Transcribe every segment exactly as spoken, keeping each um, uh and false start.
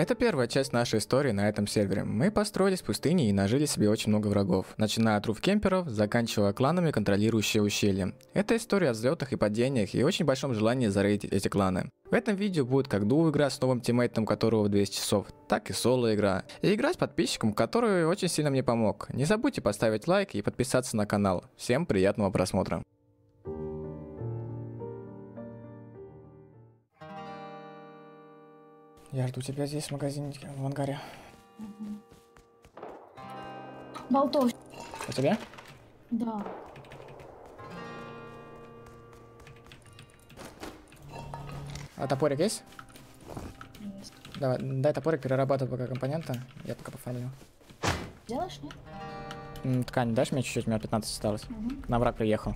Это первая часть нашей истории на этом сервере. Мы построились в пустыне и нажили себе очень много врагов, начиная от руф-кемперов, заканчивая кланами, контролирующие ущелье. Это история о взлетах и падениях и очень большом желании зарейтить эти кланы. В этом видео будет как дуо-игра с новым тиммейтом, которого двести часов, так и соло-игра. И игра с подписчиком, который очень сильно мне помог. Не забудьте поставить лайк и подписаться на канал. Всем приятного просмотра. Я жду тебя здесь, в магазинчике, в ангаре. Болтов. У тебя? Да. А топорик есть? Есть. Давай, дай топорик, перерабатывай пока компоненты. Я пока пофармлю. Делаешь, нет? Ткань дашь мне чуть-чуть, у меня пятнадцать осталось. Угу. На враг приехал.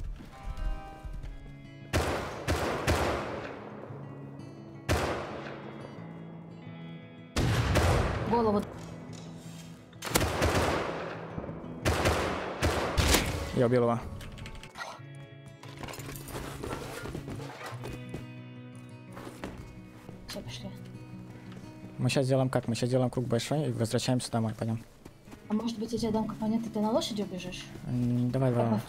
Голову. Я убил его. Все, пошли. Мы сейчас делаем как? Мы сейчас делаем круг большой и возвращаемся домой, пойдем. А может быть, я тебе дам компоненты, ты на лошади убежишь? М давай, давай.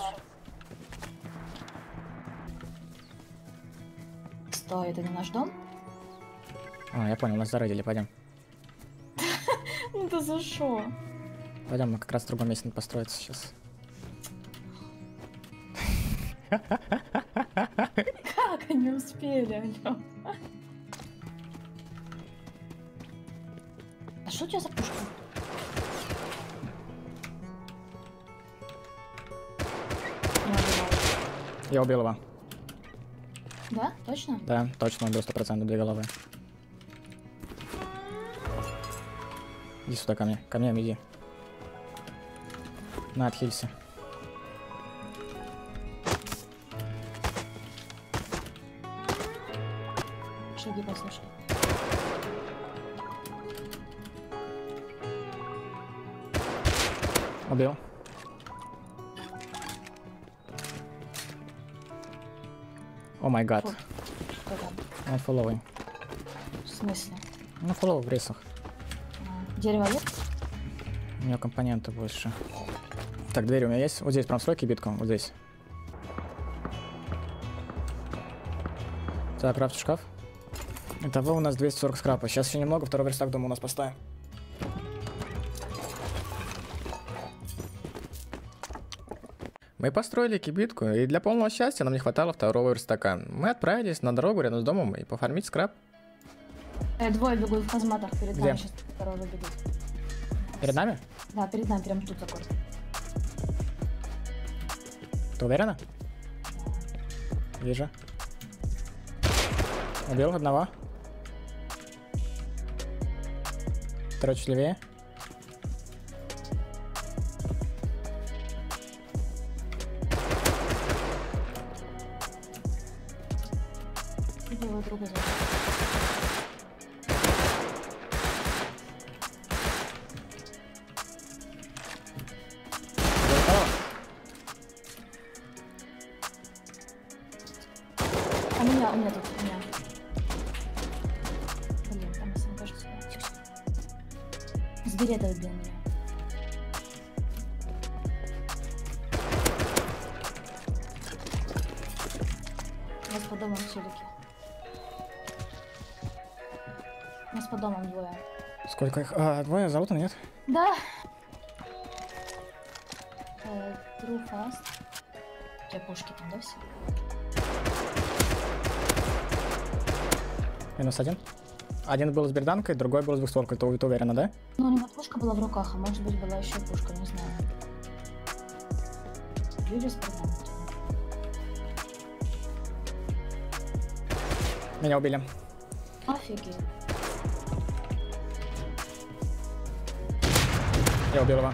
Стой, это не наш дом? А, я понял, нас зародили, пойдем. Ну да за шо? Пойдем, мы как раз в другом месте надо построиться сейчас. Как они успели, алё? А что у тебя за пушка? Я убил его. Да? Точно? Да, точно убил, сто процентов, две головы. Иди сюда ко мне, ко мне иди. На, отхилься. Шаги послушай. Убил. О май гад. Он фуловый. В смысле? Ну фуловый в рейсах. Дерево нет? У меня компоненты больше. Так, дверь у меня есть. Вот здесь прям стройки битком, вот здесь. Так, крафтишь шкаф. Итого у нас двести сорок скрапа. Сейчас еще немного, второй верстак дома у нас поставим. Мы построили кибитку, и для полного счастья нам не хватало второго верстака. Мы отправились на дорогу рядом с домом и пофармить скрап. Двое бегут в казматах, перед нами сейчас второго бегут. Перед нами? Да, перед нами, прям тут закон. Ты уверена? Вижу. Убил одного. Второй чуть левее. Убила друга за. У меня, у меня тут, у меня. Блин, там сам кажется. Сбери этого убил меня. У нас по домам все-таки. У нас по домам двое. Сколько их? А, двое золота нет? Да. True fast. У тебя пушки там, да, все? Минус один. Один был с берданкой, другой был с двухстворкой, то ты уверена, да? Ну, у него пушка была в руках, а может быть была еще пушка, не знаю. Люди с берданкой. Меня убили. Офигеть. Я убил его.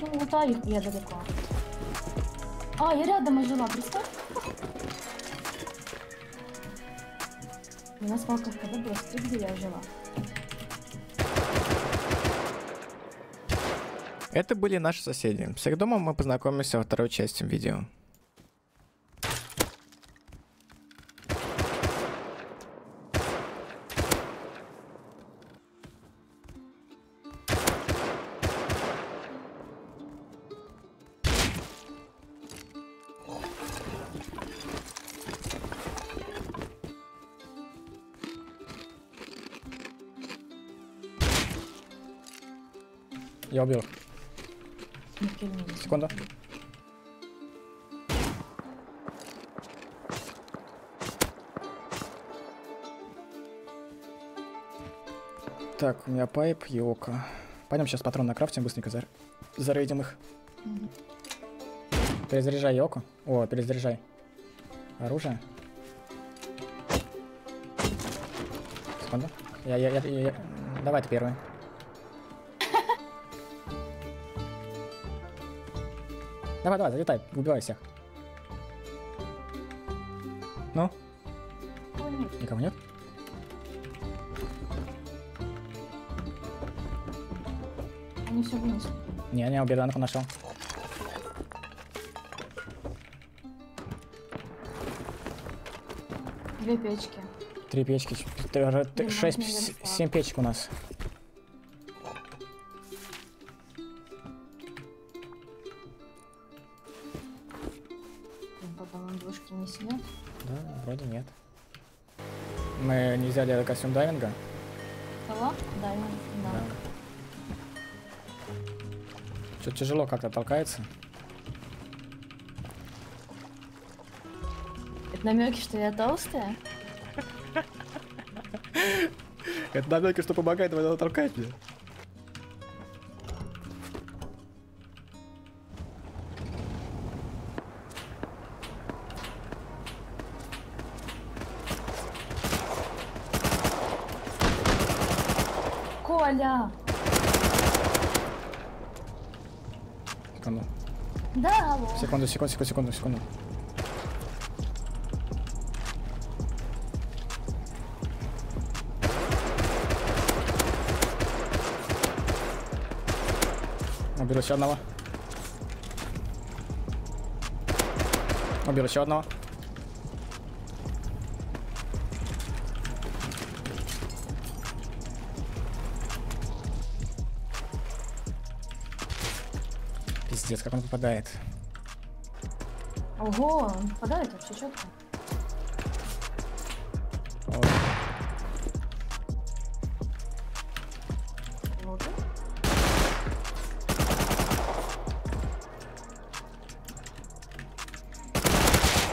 Ну, вот а я далеко. А, я рядом и жила, представь? У нас палка выбралась, ты где я жила. Это были наши соседи. С их домом мы познакомимся во второй части видео. Я убил их. Секунда. Так, у меня пайп и око. Пойдем сейчас патрон накрафтим, быстренько зар... зарейдим их. Mm-hmm. Перезаряжай око. О, перезаряжай оружие. Секунду. Я, я, я, я, я... Давай ты первый. Давай, давай, залетай, убивай всех. Ну? Никого нет? Они все вынесли. Не, не, убеданку нашел. Две печки. Три печки. Шесть, семь печек у нас. Не сидят? Да, вроде нет. Мы не взяли костюм дайвинга. Кого? Дайвинг, да. да. Что-то тяжело как-то толкается. Это намеки, что я толстая? Это намеки, что помогает, надо толкать мне. Коля! Секунду. Да, алло. Секунду, секунду, секунду, секунду, секунду. Убил еще одного. Убил еще одного. Пиздец, как он попадает. Ого, он попадает вообще четко. Вот. Вот.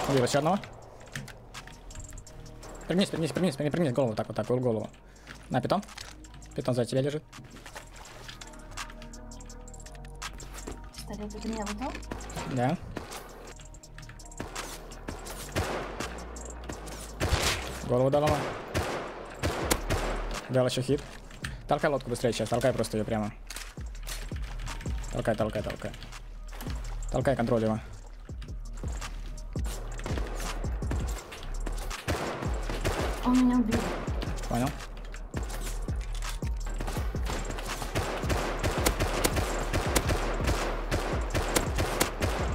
Убил еще одного. Пригнись, пригнись, пригнись, пригнись голову, так вот так, голову. На, питон. Питон за тебя лежит. Ты меня выдал? Да. Голову долома. Дал еще хит. Толкай лодку быстрее сейчас, толкай просто ее прямо. Толкай, толкай, толкай. Толкай, контроль его. Он меня убил. Понял?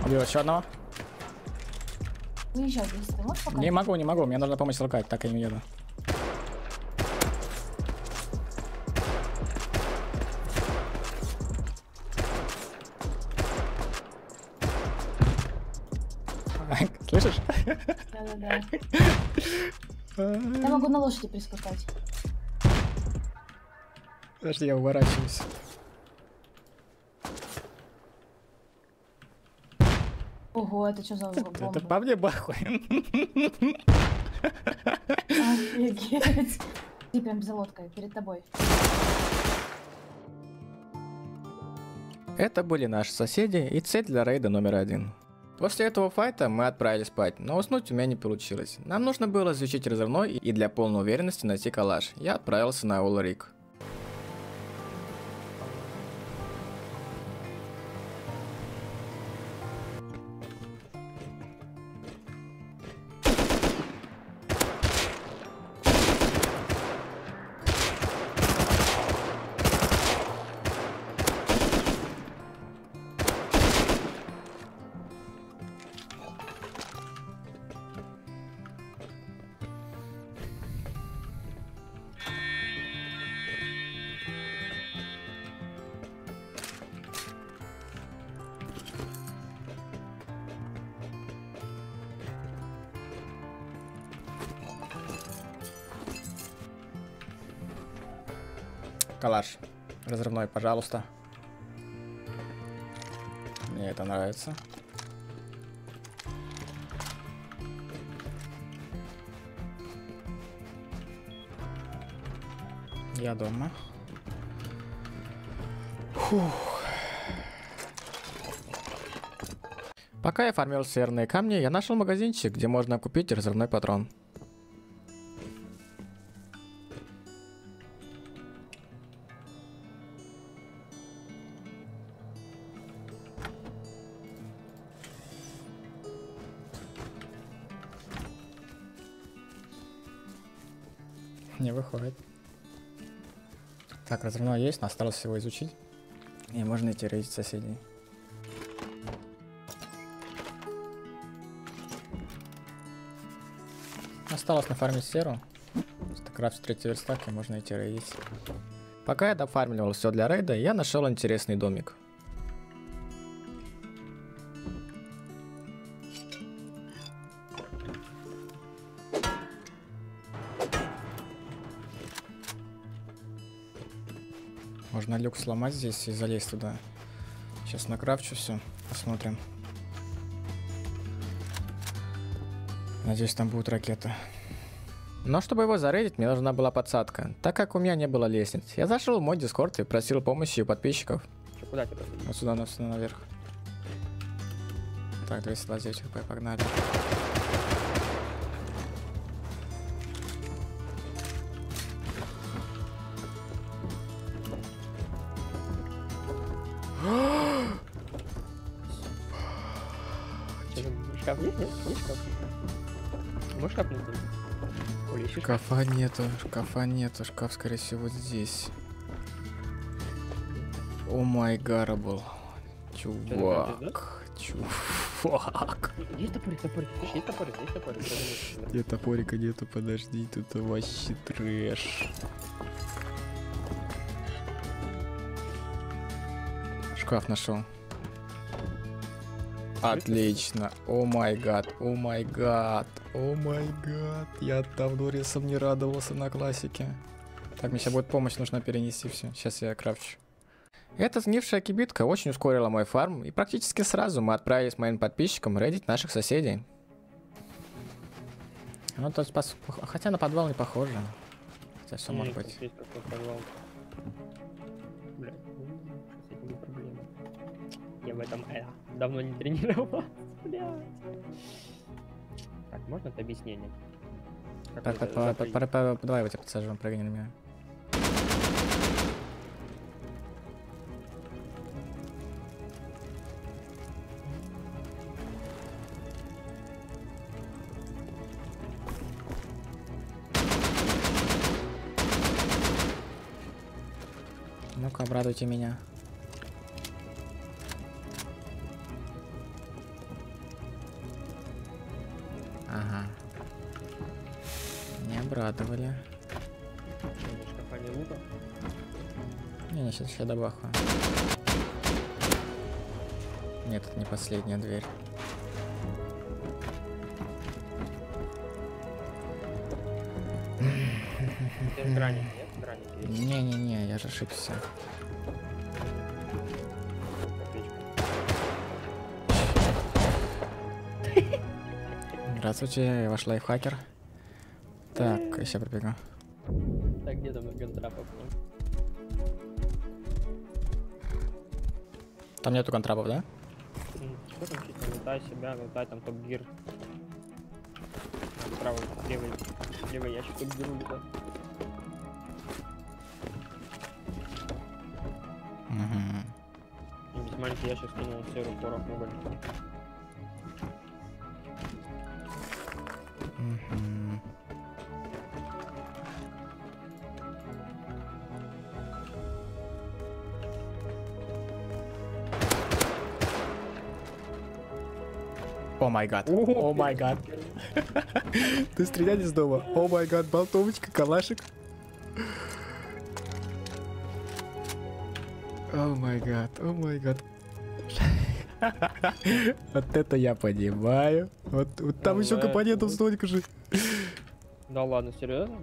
Убил еще одного. Уезжай, ты можешь пока? Не могу, не могу. Мне нужна помощь толкать, так я не еду. Слышишь? Да-да-да. Я могу на лошади прискакать. Подожди, я уворачиваюсь. Ого, это что за бомба? Это по мне бахуй. Офигеть. Ты прям за лодкой, перед тобой. Это были наши соседи и цель для рейда номер один. После этого файта мы отправились спать, но уснуть у меня не получилось. Нам нужно было изучить разрывной и для полной уверенности найти калаш. Я отправился на Улрик. Калаш разрывной, пожалуйста. Мне это нравится. Я дома. Фух. Пока я фармил северные камни, я нашел магазинчик, где можно купить разрывной патрон. Не выходит. Так, разрывной есть, но осталось всего изучить. И можно идти рейдить соседей. Осталось нафармить серу. Крафтить третий верстак, и можно идти рейдить. Пока я дофармливал все для рейда, я нашел интересный домик. Можно люк сломать здесь и залезть туда. Сейчас накрафчу все, посмотрим. Надеюсь, там будет ракета. Но чтобы его зарейдить, мне нужна была подсадка, так как у меня не было лестниц. Я зашел в мой дискорд и просил помощи у подписчиков. Че, куда тебя? Вот сюда, на, сюда наверх. Так, двести двадцать хп, погнали. Шкаф есть, нет? Есть шкаф? Можешь шкафнуть? Шкафа, шкафа нету, шкафа нету, шкаф, скорее всего, здесь. О май гарабл. Чувак, чувак. Есть топорик, топорик, есть топорик, есть топорик. Нет, топорика нету, подожди, тут вообще трэш. Шкаф нашел. Отлично, о май гад, о май гад, о май гад, я давно рисом не радовался на классике. Так, мне сейчас будет помощь, нужно перенести все, сейчас я крафчу. Эта сгнившая кибитка очень ускорила мой фарм, и практически сразу мы отправились моим подписчикам рейдить наших соседей. Ну, то есть, пос... хотя на подвал не похоже, хотя все может быть. Я в этом э, давно не тренировал. Так, можно это объяснение? Так, так, по, по, по, по, по, давай вот я подсаживаю, прыгни на меня. Ну-ка, обрадуйте меня. Ага. Не обрадовали. Не, не, сейчас я добахаю. Нет, это не последняя дверь. Не-не-не, я же ошибся. Здравствуйте, ваш лайфхакер. Так, еще пробегу. Так, где там контрапов? Там нету контрапов, да? Что там чисто? Лутай себя, лутай там топ-гир. Правый, левый, левый ящик топ-гир лутай. Угу. Маленький ящик скинул в серую порох уголь. О май гад, о май гад. Ты стрелял из дома. О май гад, болтовочка, калашик. О май гад, о май гад. Вот это я понимаю. Вот, вот там еще компонентов столько же. Да ладно, серьезно?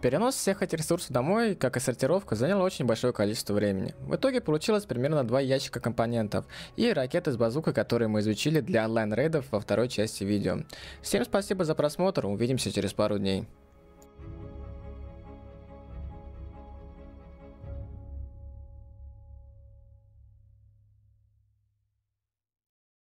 Перенос всех этих ресурсов домой, как и сортировка, заняло очень большое количество времени. В итоге получилось примерно два ящика компонентов и ракеты с базукой, которые мы изучили для онлайн-рейдов во второй части видео. Всем спасибо за просмотр, увидимся через пару дней.